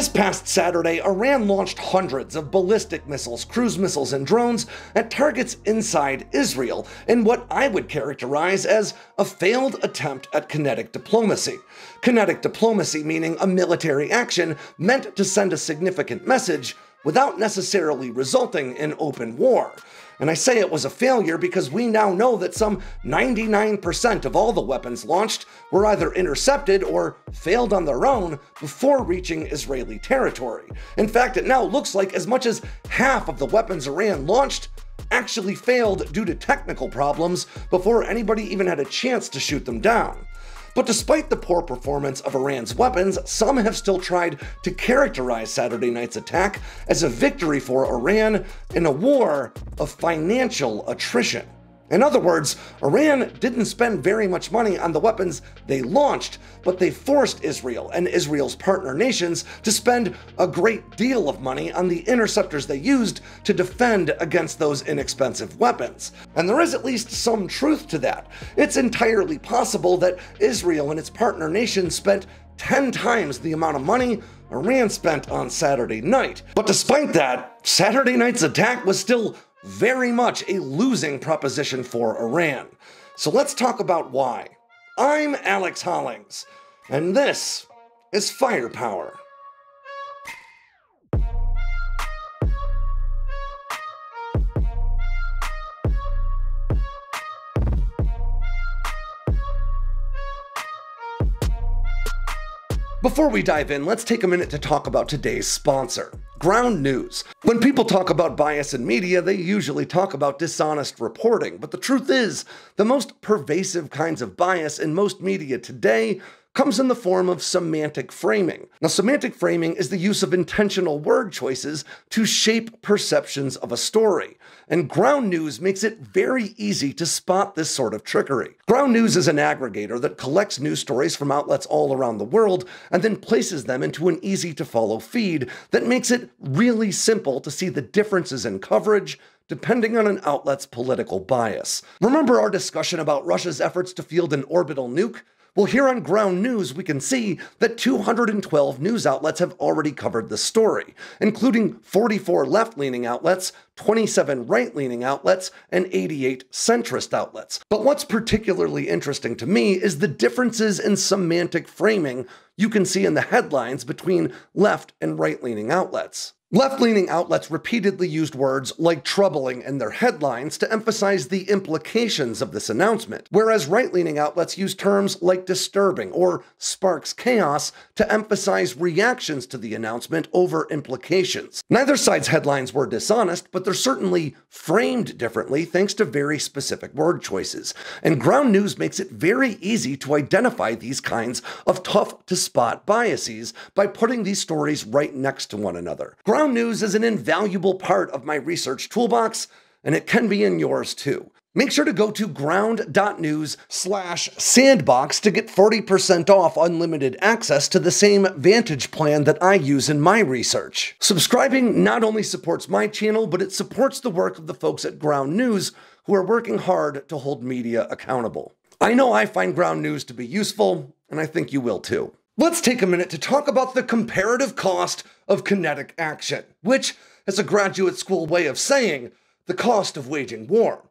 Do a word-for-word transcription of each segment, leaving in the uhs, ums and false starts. This past Saturday, Iran launched hundreds of ballistic missiles, cruise missiles, and drones at targets inside Israel in what I would characterize as a failed attempt at kinetic diplomacy. Kinetic diplomacy meaning a military action meant to send a significant message without necessarily resulting in open war. And I say it was a failure because we now know that some ninety-nine percent of all the weapons launched were either intercepted or failed on their own before reaching Israeli territory. In fact, it now looks like as much as half of the weapons Iran launched actually failed due to technical problems before anybody even had a chance to shoot them down. But despite the poor performance of Iran's weapons, some have still tried to characterize Saturday night's attack as a victory for Iran in a war of financial attrition. In other words, Iran didn't spend very much money on the weapons they launched, but they forced Israel and Israel's partner nations to spend a great deal of money on the interceptors they used to defend against those inexpensive weapons. And there is at least some truth to that. It's entirely possible that Israel and its partner nations spent ten times the amount of money Iran spent on Saturday night. But despite that, Saturday night's attack was still very much a losing proposition for Iran. So let's talk about why. I'm Alex Hollings, and this is Firepower. Before we dive in, let's take a minute to talk about today's sponsor, Ground News. When people talk about bias in media, they usually talk about dishonest reporting, but the truth is, the most pervasive kinds of bias in most media today comes in the form of semantic framing. Now, semantic framing is the use of intentional word choices to shape perceptions of a story, and Ground News makes it very easy to spot this sort of trickery. Ground News is an aggregator that collects news stories from outlets all around the world and then places them into an easy-to-follow feed that makes it really simple to see the differences in coverage, depending on an outlet's political bias. Remember our discussion about Russia's efforts to field an orbital nuke? Well, here on Ground News, we can see that two hundred twelve news outlets have already covered the story, including forty-four left-leaning outlets, twenty-seven right-leaning outlets, and eighty-eight centrist outlets. But what's particularly interesting to me is the differences in semantic framing you can see in the headlines between left and right-leaning outlets. Left-leaning outlets repeatedly used words like troubling in their headlines to emphasize the implications of this announcement, whereas right-leaning outlets used terms like disturbing or sparks chaos to emphasize reactions to the announcement over implications. Neither side's headlines were dishonest, but they're certainly framed differently thanks to very specific word choices. And Ground News makes it very easy to identify these kinds of tough-to-spot biases by putting these stories right next to one another. Ground News is an invaluable part of my research toolbox, and it can be in yours too. Make sure to go to ground.news slash sandbox to get forty percent off unlimited access to the same Vantage plan that I use in my research. Subscribing not only supports my channel, but it supports the work of the folks at Ground News who are working hard to hold media accountable. I know I find Ground News to be useful, and I think you will too. Let's take a minute to talk about the comparative cost of kinetic action, which is a graduate school way of saying the cost of waging war.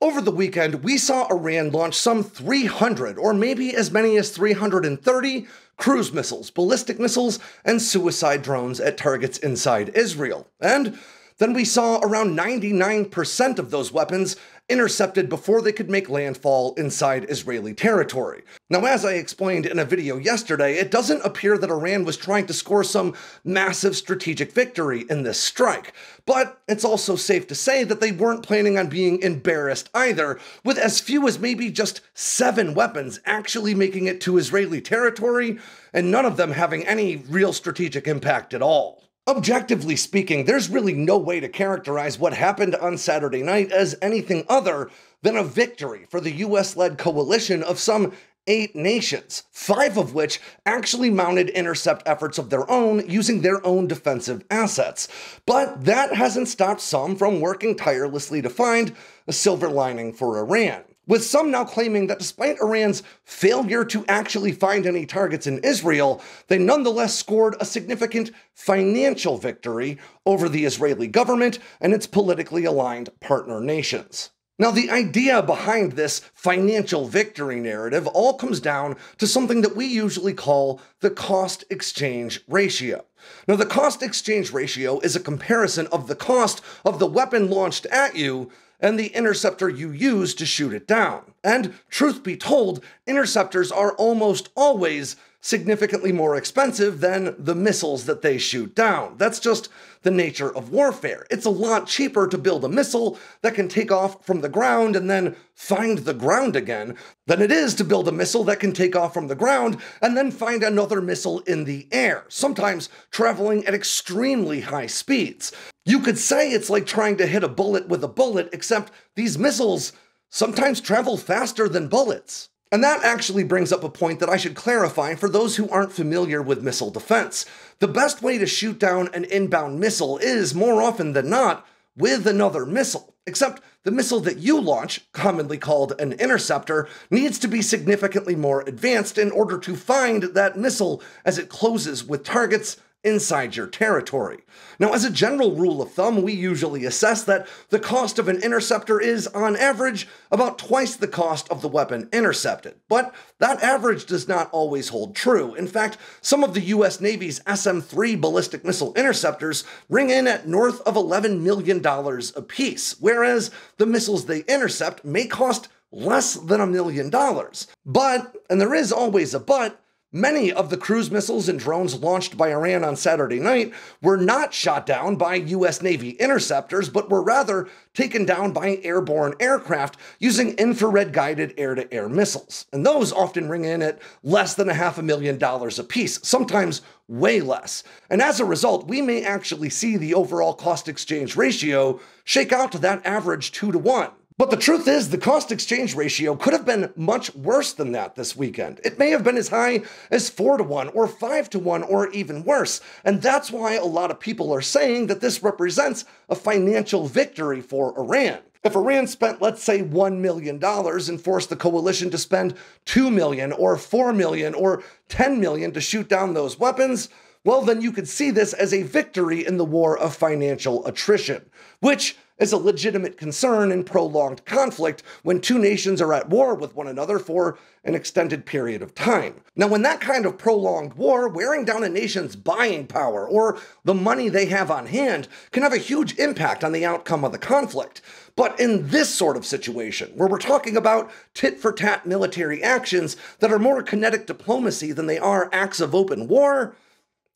Over the weekend, we saw Iran launch some three hundred, or maybe as many as three hundred thirty, cruise missiles, ballistic missiles, and suicide drones at targets inside Israel. And then we saw around ninety-nine percent of those weapons intercepted before they could make landfall inside Israeli territory. Now, as I explained in a video yesterday, it doesn't appear that Iran was trying to score some massive strategic victory in this strike, but it's also safe to say that they weren't planning on being embarrassed either, with as few as maybe just seven weapons actually making it to Israeli territory, and none of them having any real strategic impact at all. Objectively speaking, there's really no way to characterize what happened on Saturday night as anything other than a victory for the U S-led coalition of some eight nations, five of which actually mounted intercept efforts of their own using their own defensive assets. But that hasn't stopped some from working tirelessly to find a silver lining for Iran. with some now claiming that despite Iran's failure to actually find any targets in Israel, they nonetheless scored a significant financial victory over the Israeli government and its politically aligned partner nations. Now, the idea behind this financial victory narrative all comes down to something that we usually call the cost-exchange ratio. Now, the cost-exchange ratio is a comparison of the cost of the weapon launched at you and the interceptor you use to shoot it down. And, truth be told, interceptors are almost always significantly more expensive than the missiles that they shoot down. That's just the nature of warfare. It's a lot cheaper to build a missile that can take off from the ground and then find the ground again than it is to build a missile that can take off from the ground and then find another missile in the air, sometimes traveling at extremely high speeds. You could say it's like trying to hit a bullet with a bullet, except these missiles sometimes travel faster than bullets. And that actually brings up a point that I should clarify for those who aren't familiar with missile defense. The best way to shoot down an inbound missile is, more often than not, with another missile. Except the missile that you launch, commonly called an interceptor, needs to be significantly more advanced in order to find that missile as it closes with targets inside your territory. Now, as a general rule of thumb, we usually assess that the cost of an interceptor is, on average, about twice the cost of the weapon intercepted. But that average does not always hold true. In fact, some of the U S Navy's S M three ballistic missile interceptors ring in at north of eleven million dollars apiece, whereas the missiles they intercept may cost less than a million dollars. But, and there is always a but, many of the cruise missiles and drones launched by Iran on Saturday night were not shot down by U S Navy interceptors, but were rather taken down by airborne aircraft using infrared-guided air-to-air missiles. And those often ring in at less than a half a million dollars apiece, sometimes way less. And as a result, we may actually see the overall cost-exchange ratio shake out to that average two to one. But the truth is, the cost-exchange ratio could have been much worse than that this weekend. It may have been as high as four to one, or five to one, or even worse. And that's why a lot of people are saying that this represents a financial victory for Iran. If Iran spent, let's say, one million dollars and forced the coalition to spend two million dollars, or four million dollars, or ten million dollars to shoot down those weapons, well, then you could see this as a victory in the war of financial attrition, which is a legitimate concern in prolonged conflict when two nations are at war with one another for an extended period of time. Now, in that kind of prolonged war, wearing down a nation's buying power or the money they have on hand can have a huge impact on the outcome of the conflict. But in this sort of situation, where we're talking about tit-for-tat military actions that are more kinetic diplomacy than they are acts of open war,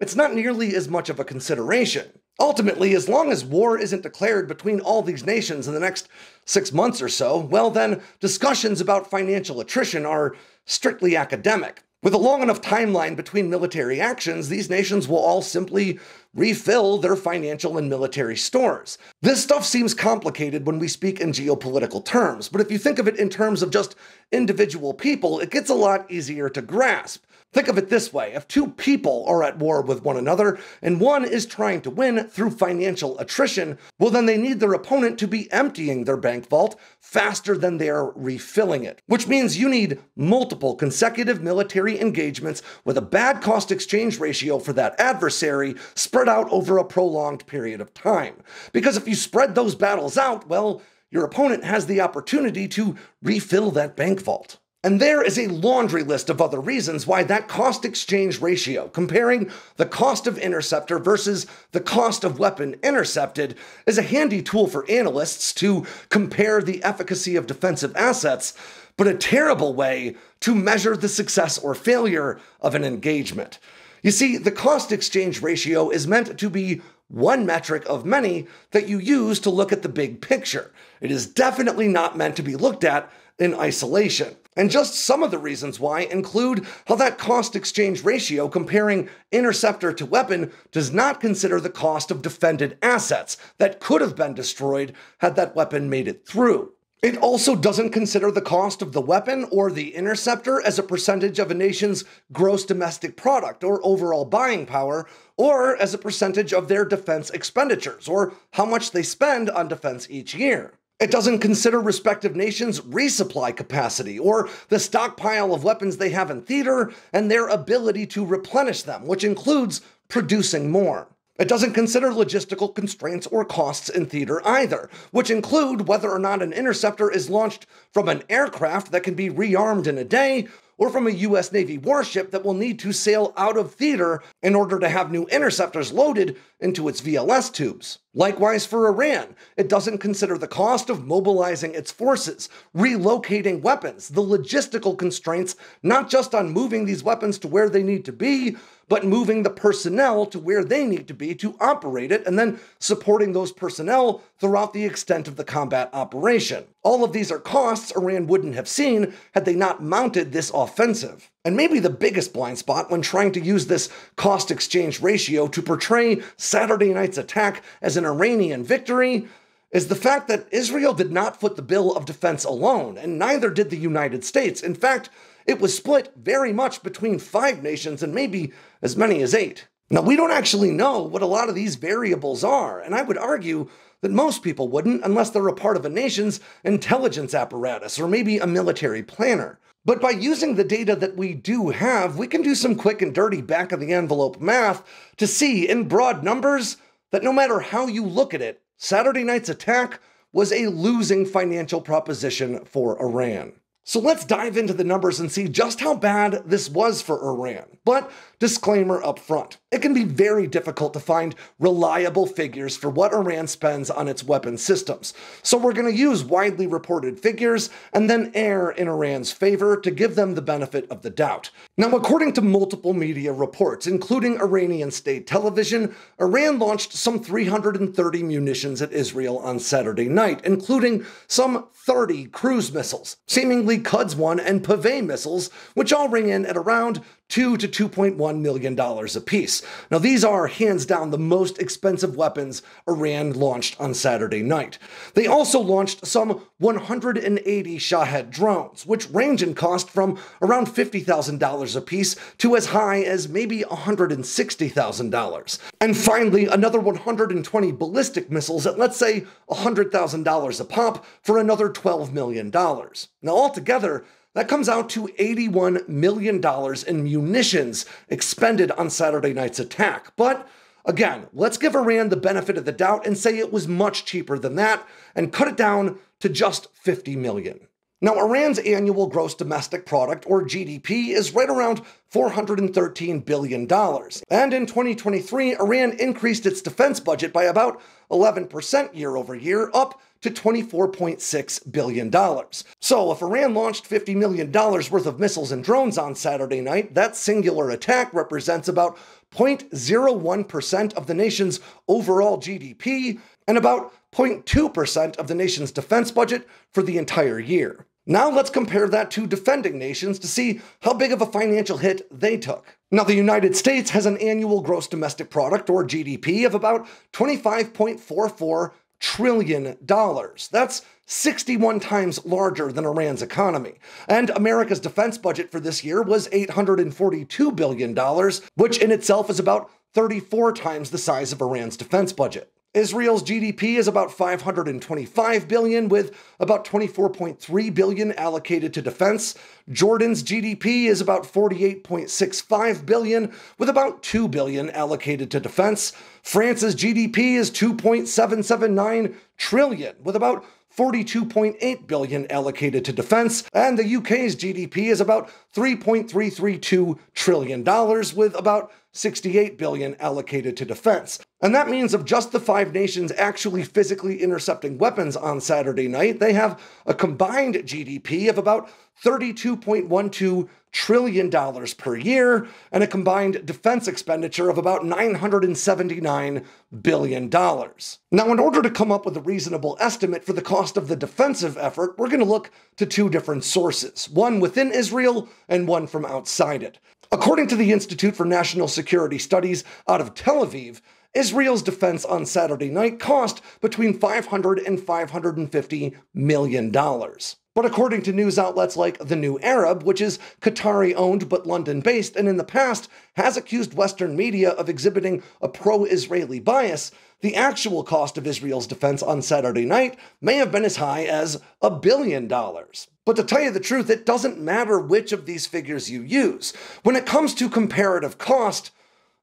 it's not nearly as much of a consideration. Ultimately, as long as war isn't declared between all these nations in the next six months or so, well then, discussions about financial attrition are strictly academic. With a long enough timeline between military actions, these nations will all simply refill their financial and military stores. This stuff seems complicated when we speak in geopolitical terms, but if you think of it in terms of just individual people, it gets a lot easier to grasp. Think of it this way, if two people are at war with one another, and one is trying to win through financial attrition, well then they need their opponent to be emptying their bank vault faster than they're refilling it. Which means you need multiple consecutive military engagements with a bad cost-exchange ratio for that adversary spread out over a prolonged period of time. Because if you spread those battles out, well, your opponent has the opportunity to refill that bank vault. And there is a laundry list of other reasons why that cost-exchange ratio, comparing the cost of interceptor versus the cost of weapon intercepted, is a handy tool for analysts to compare the efficacy of defensive assets, but a terrible way to measure the success or failure of an engagement. You see, the cost-exchange ratio is meant to be one metric of many that you use to look at the big picture. It is definitely not meant to be looked at in isolation. And just some of the reasons why include how that cost-exchange ratio comparing interceptor to weapon does not consider the cost of defended assets that could have been destroyed had that weapon made it through. It also doesn't consider the cost of the weapon or the interceptor as a percentage of a nation's gross domestic product or overall buying power, or as a percentage of their defense expenditures, or how much they spend on defense each year. It doesn't consider respective nations' resupply capacity or the stockpile of weapons they have in theater and their ability to replenish them, which includes producing more. It doesn't consider logistical constraints or costs in theater either, which include whether or not an interceptor is launched from an aircraft that can be rearmed in a day, or from a U S Navy warship that will need to sail out of theater in order to have new interceptors loaded into its V L S tubes. Likewise for Iran, it doesn't consider the cost of mobilizing its forces, relocating weapons, the logistical constraints not just on moving these weapons to where they need to be, but moving the personnel to where they need to be to operate it, and then supporting those personnel throughout the extent of the combat operation. All of these are costs Iran wouldn't have seen had they not mounted this offensive. And maybe the biggest blind spot when trying to use this cost-exchange ratio to portray Saturday night's attack as an Iranian victory is the fact that Israel did not foot the bill of defense alone, and neither did the United States. In fact, it was split very much between five nations and maybe as many as eight. Now, we don't actually know what a lot of these variables are, and I would argue that most people wouldn't unless they're a part of a nation's intelligence apparatus or maybe a military planner. But by using the data that we do have, we can do some quick and dirty back-of-the-envelope math to see, in broad numbers, that no matter how you look at it, Saturday night's attack was a losing financial proposition for Iran. So let's dive into the numbers and see just how bad this was for Iran. But disclaimer up front, it can be very difficult to find reliable figures for what Iran spends on its weapon systems. So we're going to use widely reported figures and then err in Iran's favor to give them the benefit of the doubt. Now, according to multiple media reports, including Iranian state television, Iran launched some three hundred thirty munitions at Israel on Saturday night, including some thirty cruise missiles, seemingly Quds one and Paveway missiles, which all ring in at around two to two point one million dollars apiece. Now, these are hands down the most expensive weapons Iran launched on Saturday night. They also launched some one hundred eighty Shahed drones, which range in cost from around fifty thousand dollars apiece to as high as maybe one hundred sixty thousand dollars. And finally, another one hundred twenty ballistic missiles at, let's say, one hundred thousand dollars a pop for another twelve million dollars. Now, altogether, that comes out to eighty-one million dollars in munitions expended on Saturday night's attack. But again, let's give Iran the benefit of the doubt and say it was much cheaper than that and cut it down to just fifty million dollars. Now, Iran's annual gross domestic product, or G D P, is right around four hundred thirteen billion dollars. And in twenty twenty-three, Iran increased its defense budget by about eleven percent year over year, up to twenty-four point six billion dollars. So if Iran launched fifty million dollars worth of missiles and drones on Saturday night, that singular attack represents about zero point zero one percent of the nation's overall G D P and about zero point two percent of the nation's defense budget for the entire year. Now let's compare that to defending nations to see how big of a financial hit they took. Now, the United States has an annual gross domestic product, or G D P, of about twenty-five point four four trillion dollars. That's sixty-one times larger than Iran's economy. And America's defense budget for this year was eight hundred forty-two billion dollars, which in itself is about thirty-four times the size of Iran's defense budget. Israel's G D P is about five hundred twenty-five billion dollars, with about twenty-four point three billion dollars allocated to defense. Jordan's G D P is about forty-eight point six five billion dollars, with about two billion dollars allocated to defense. France's G D P is two point seven seven nine trillion dollars, with about forty-two point eight billion dollars allocated to defense, and the U K's G D P is about three point three three two trillion dollars, with about sixty-eight billion dollars allocated to defense. And that means of just the five nations actually physically intercepting weapons on Saturday night, they have a combined G D P of about thirty-two point one two trillion dollars per year and a combined defense expenditure of about nine hundred seventy-nine billion dollars. Now, in order to come up with a reasonable estimate for the cost of the defensive effort, we're going to look to two different sources, one within Israel and one from outside it. According to the Institute for National Security Studies out of Tel Aviv, Israel's defense on Saturday night cost between five hundred and five hundred fifty million dollars. But according to news outlets like The New Arab, which is Qatari-owned but London-based and in the past has accused Western media of exhibiting a pro-Israeli bias, the actual cost of Israel's defense on Saturday night may have been as high as a billion dollars. But to tell you the truth, it doesn't matter which of these figures you use. When it comes to comparative cost,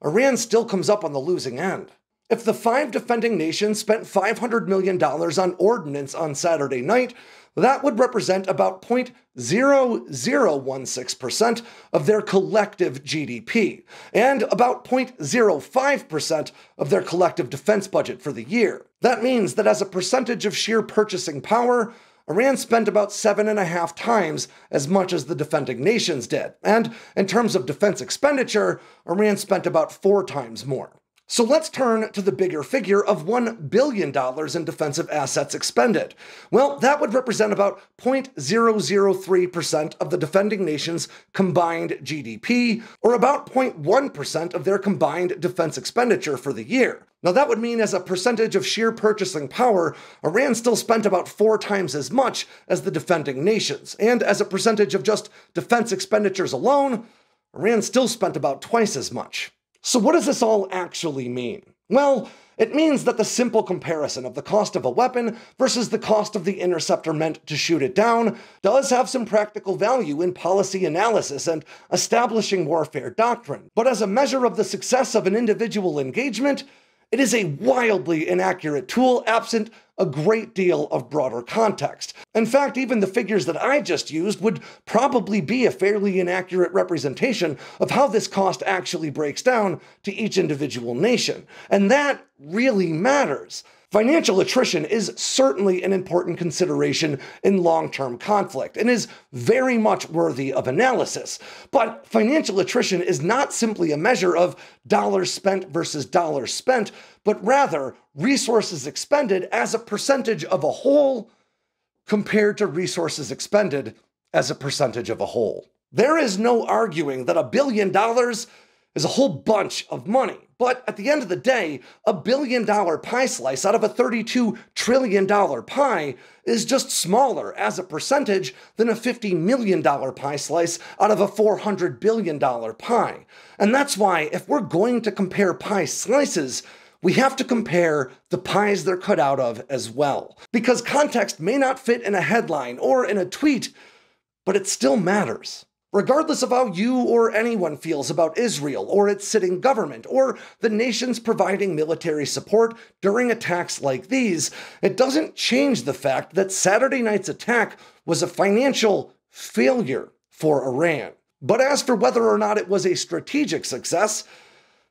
Iran still comes up on the losing end. If the five defending nations spent five hundred million dollars on ordnance on Saturday night, that would represent about zero point zero zero one six percent of their collective G D P, and about zero point zero five percent of their collective defense budget for the year. That means that as a percentage of sheer purchasing power, Iran spent about seven and a half times as much as the defending nations did, and in terms of defense expenditure, Iran spent about four times more. So let's turn to the bigger figure of one billion dollars in defensive assets expended. Well, that would represent about zero point zero zero three percent of the defending nation's combined G D P, or about zero point one percent of their combined defense expenditure for the year. Now that would mean as a percentage of sheer purchasing power, Iran still spent about four times as much as the defending nations, and as a percentage of just defense expenditures alone, Iran still spent about twice as much. So what does this all actually mean? Well, it means that the simple comparison of the cost of a weapon versus the cost of the interceptor meant to shoot it down does have some practical value in policy analysis and establishing warfare doctrine. But as a measure of the success of an individual engagement, it is a wildly inaccurate tool absent a great deal of broader context. In fact, even the figures that I just used would probably be a fairly inaccurate representation of how this cost actually breaks down to each individual nation. And that really matters. Financial attrition is certainly an important consideration in long-term conflict and is very much worthy of analysis. But financial attrition is not simply a measure of dollars spent versus dollars spent, but rather resources expended as a percentage of a whole compared to resources expended as a percentage of a whole. There is no arguing that a billion dollars is a whole bunch of money. But at the end of the day, a billion dollar pie slice out of a thirty-two trillion dollar pie is just smaller as a percentage than a fifty million dollar pie slice out of a four hundred billion dollar pie. And that's why if we're going to compare pie slices, we have to compare the pies they're cut out of as well. Because context may not fit in a headline or in a tweet, but it still matters. Regardless of how you or anyone feels about Israel or its sitting government or the nations providing military support during attacks like these, it doesn't change the fact that Saturday night's attack was a financial failure for Iran. But as for whether or not it was a strategic success,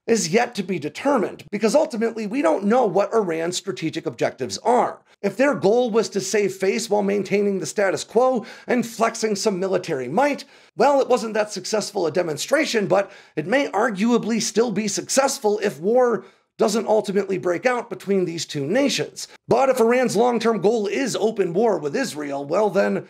is yet to be determined, because ultimately we don't know what Iran's strategic objectives are. If their goal was to save face while maintaining the status quo and flexing some military might, well, it wasn't that successful a demonstration, but it may arguably still be successful if war doesn't ultimately break out between these two nations. But if Iran's long-term goal is open war with Israel, well then,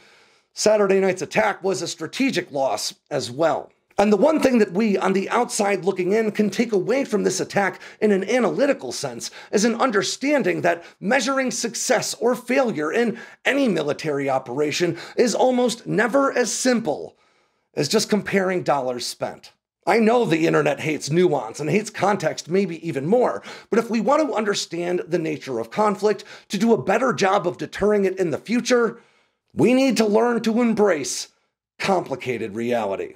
Saturday night's attack was a strategic loss as well. And the one thing that we, on the outside looking in, can take away from this attack in an analytical sense is an understanding that measuring success or failure in any military operation is almost never as simple as just comparing dollars spent. I know the internet hates nuance and hates context maybe even more, but if we want to understand the nature of conflict, to do a better job of deterring it in the future, we need to learn to embrace complicated reality.